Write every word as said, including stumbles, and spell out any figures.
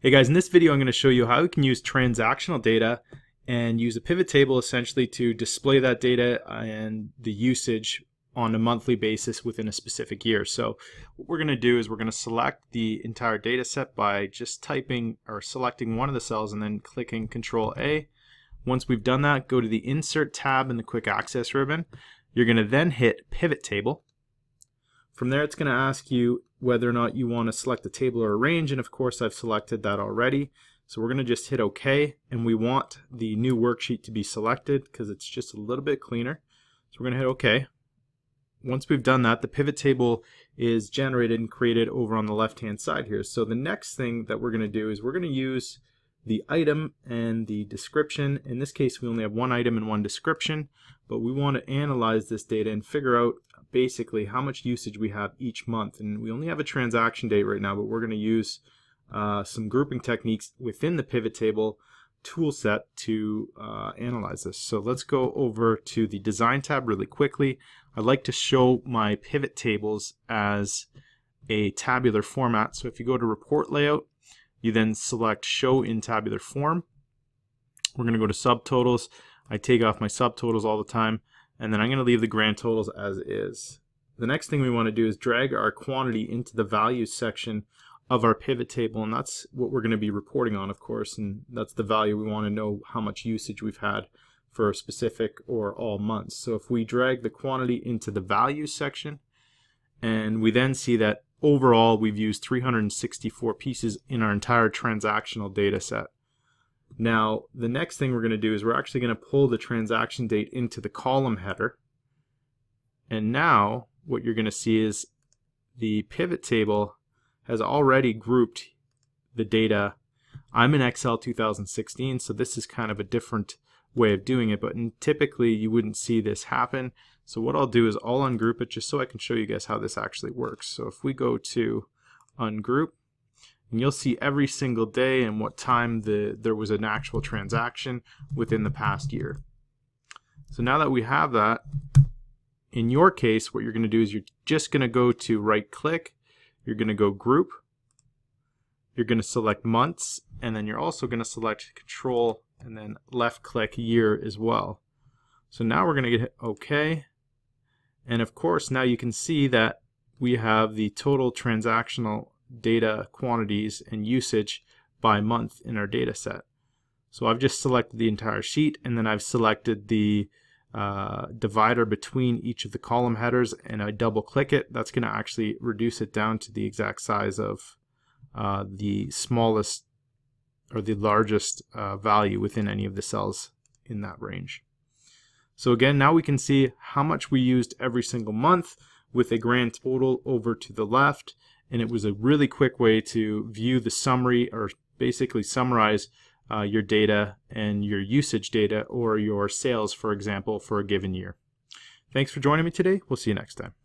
Hey guys, in this video I'm going to show you how we can use transactional data and use a pivot table essentially to display that data and the usage on a monthly basis within a specific year. So what we're going to do is we're going to select the entire data set by just typing or selecting one of the cells and then clicking Control A. Once we've done that, go to the Insert tab in the Quick Access ribbon. You're going to then hit Pivot Table. From there, it's going to ask you whether or not you want to select a table or a range, and of course I've selected that already. So we're going to just hit OK, and we want the new worksheet to be selected because it's just a little bit cleaner. So we're going to hit OK. Once we've done that, the pivot table is generated and created over on the left-hand side here. So the next thing that we're going to do is we're going to use the item and the description. In this case, we only have one item and one description, but we want to analyze this data and figure out basically how much usage we have each month. And we only have a transaction date right now, but we're going to use uh, some grouping techniques within the pivot table tool set to uh, analyze this. So let's go over to the design tab really quickly. I like to show my pivot tables as a tabular format. So if you go to report layout, you then select show in tabular form. We're going to go to subtotals. I take off my subtotals all the time, and then I'm going to leave the grand totals as is. The next thing we want to do is drag our quantity into the values section of our pivot table, and that's what we're going to be reporting on, of course, and that's the value we want to know how much usage we've had for a specific or all months. So if we drag the quantity into the values section, and we then see that overall we've used three hundred sixty-four pieces in our entire transactional data set. Now, the next thing we're going to do is we're actually going to pull the transaction date into the column header. And now what you're going to see is the pivot table has already grouped the data. I'm in Excel two thousand sixteen, so this is kind of a different way of doing it, but typically you wouldn't see this happen. So what I'll do is I'll ungroup it just so I can show you guys how this actually works. So if we go to ungroup, and you'll see every single day and what time the there was an actual transaction within the past year. So now that we have that, in your case, what you're going to do is you're just going to go to right click, you're going to go group, you're going to select months, and then you're also going to select control and then left click year as well. So now we're going to hit OK, and of course now you can see that we have the total transactional data quantities and usage by month in our data set. So I've just selected the entire sheet, and then I've selected the uh, divider between each of the column headers, and I double click it. That's going to actually reduce it down to the exact size of uh, the smallest or the largest uh, value within any of the cells in that range. So again, now we can see how much we used every single month with a grand total over to the left. And it was a really quick way to view the summary, or basically summarize uh, your data and your usage data or your sales, for example, for a given year. Thanks for joining me today. We'll see you next time.